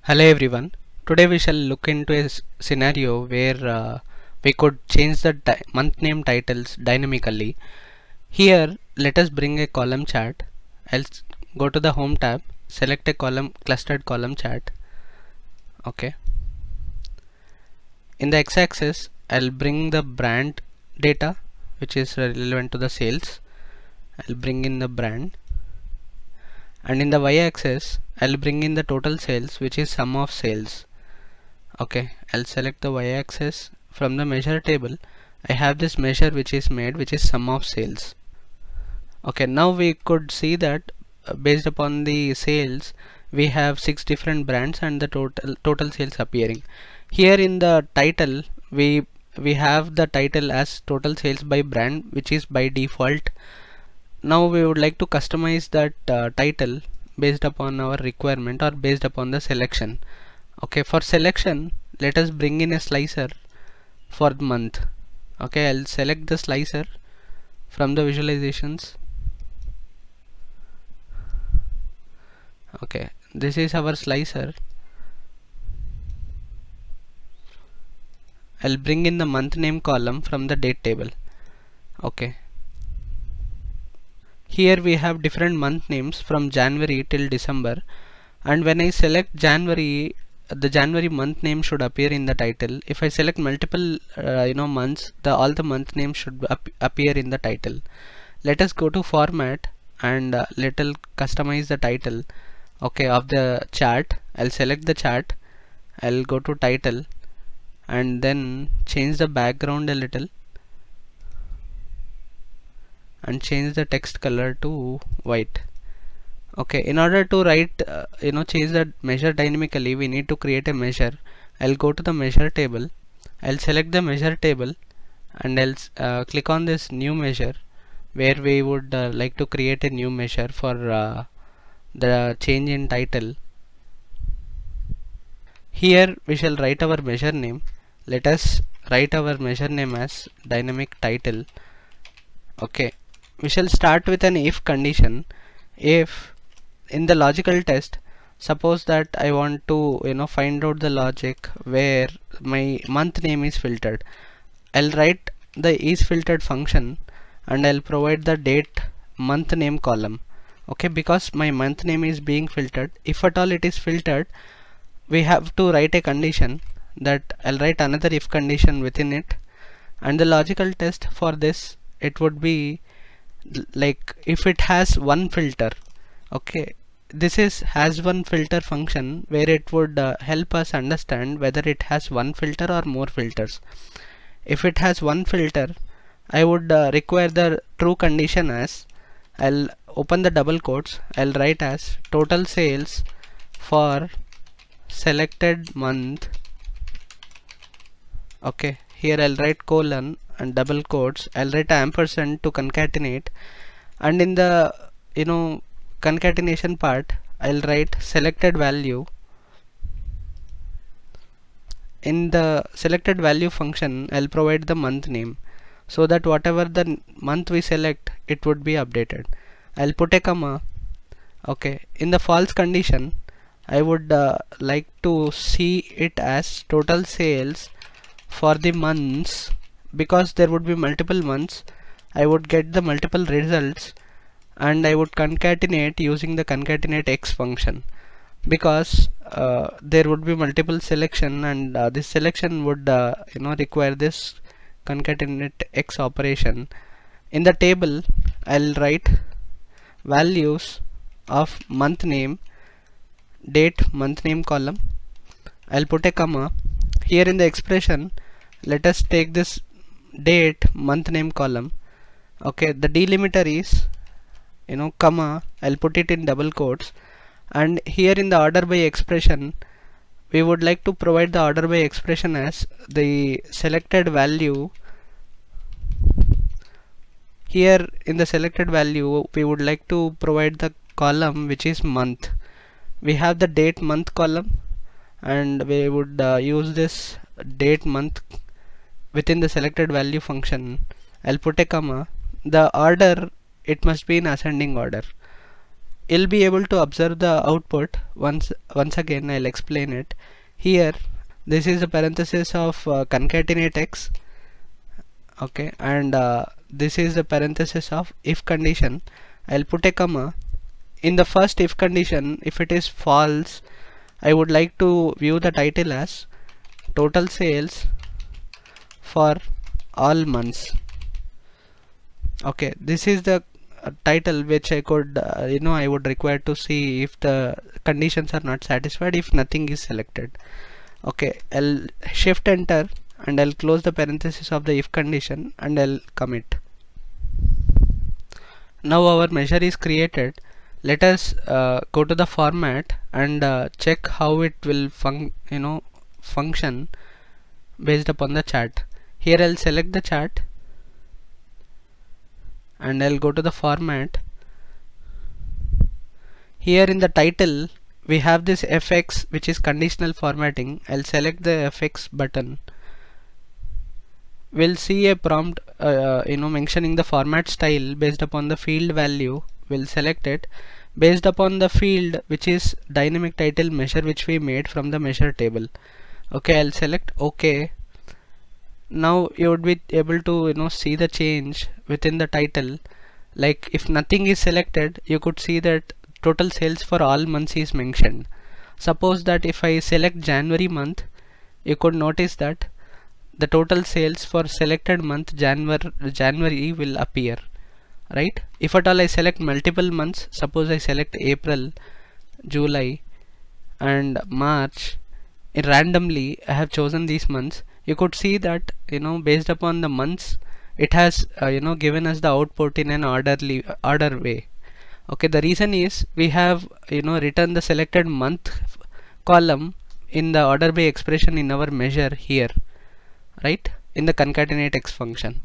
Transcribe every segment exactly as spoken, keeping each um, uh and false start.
Hello everyone, today we shall look into a scenario where uh, we could change the month name titles dynamically. Here let us bring a column chart. I'll go to the home tab, select a column, clustered column chart. Okay, in the x-axis I'll bring the brand data which is relevant to the sales. I'll bring in the brand, and in the y-axis I'll bring in the total sales which is sum of sales. Okay, I'll select the y-axis. From the measure table I have this measure which is made, which is sum of sales. Okay, now we could see that uh, based upon the sales we have six different brands and the total total sales appearing. Here in the title we we have the title as total sales by brand, which is by default. Now we would like to customize that uh, title based upon our requirement or based upon the selection. Okay, for selection let us bring in a slicer for the month. Okay, I'll select the slicer from the visualizations. Okay, this is our slicer. I'll bring in the month name column from the date table. Okay, here we have different month names from January till December, and when I select January, the January month name should appear in the title. If I select multiple uh, you know months, the all the month names should ap appear in the title. Let us go to format and uh, let us customize the title, okay, of the chart. I'll select the chart, I'll go to title and then change the background a little and change the text color to white. Okay, in order to write uh, you know change the measure dynamically, we need to create a measure. I'll go to the measure table, I'll select the measure table and I'll uh, click on this new measure where we would uh, like to create a new measure for uh, the change in title. Here we shall write our measure name. Let us write our measure name as dynamic title. Okay, we shall start with an if condition. If in the logical test, suppose that I want to you know find out the logic where my month name is filtered, I'll write the isFiltered function and I'll provide the date month name column. Okay, because my month name is being filtered, if at all it is filtered, we have to write a condition that I'll write another if condition within it, and the logical test for this, it would be like if it has one filter. Okay, this is has one filter function where it would uh, help us understand whether it has one filter or more filters. If it has one filter, I would uh, require the true condition as, I'll open the double quotes, I'll write as total sales for selected month. Okay, here I'll write colon and double quotes, I'll write ampersand to concatenate, and in the you know concatenation part I'll write selected value. In the selected value function I'll provide the month name so that whatever the month we select, it would be updated. I'll put a comma. Okay, in the false condition I would uh, like to see it as total sales for the months, because there would be multiple months, I would get the multiple results and I would concatenate using the concatenateX function, because uh, there would be multiple selection, and uh, this selection would uh, you know require this concatenateX operation. In the table I'll write values of month name, date month name column, I'll put a comma. Here in the expression let us take this date month name column. Okay, the delimiter is you know comma, I'll put it in double quotes, and here in the order by expression we would like to provide the order by expression as the selected value. Here in the selected value we would like to provide the column which is month. We have the date month column and we would uh, use this date month within the selected value function. I'll put a comma. The order it must be in ascending order. You'll be able to observe the output once once again. I'll explain it here. This is a parenthesis of uh, concatenatex, okay, and uh, this is a parenthesis of if condition. I'll put a comma in the first if condition. If it is false, I would like to view the title as total sales for all months. Okay, this is the uh, title which I could uh, you know I would require to see if the conditions are not satisfied, if nothing is selected. Okay, I'll shift enter and I'll close the parenthesis of the if condition and I'll commit. Now our measure is created. Let us uh, go to the format and uh, check how it will func you know function based upon the chart. Here I'll select the chart and I'll go to the format. Here in the title we have this F X, which is conditional formatting. I'll select the F X button. We'll see a prompt uh, you know mentioning the format style based upon the field value. We'll select it based upon the field, which is dynamic title measure, which we made from the measure table. Okay, I'll select OK. Now you would be able to you know see the change within the title. Like if nothing is selected, you could see that total sales for all months is mentioned. Suppose that if I select January month, you could notice that the total sales for selected month January January will appear, right? If at all I select multiple months, suppose I select April, July and March, randomly I have chosen these months, you could see that you know based upon the months it has uh, you know given us the output in an orderly order way. Okay, the reason is we have you know written the selected month column in the order by expression in our measure here, right, in the concatenateX function.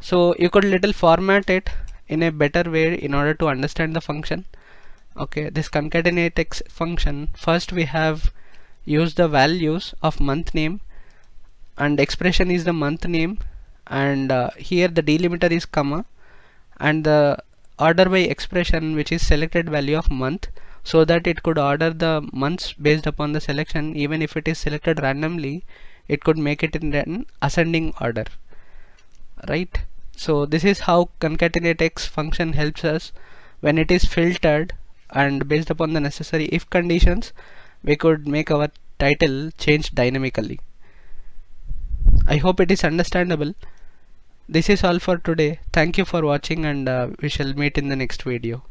So you could little format it in a better way in order to understand the function. Okay, this concatenateX function, first we have used the values of month name and expression is the month name, and uh, here the delimiter is comma and the order by expression, which is selected value of month, so that it could order the months based upon the selection. Even if it is selected randomly, it could make it in an ascending order, right? So this is how concatenateX function helps us. When it is filtered and based upon the necessary if conditions, we could make our title change dynamically. I hope it is understandable. This is all for today. Thank you for watching and uh, we shall meet in the next video.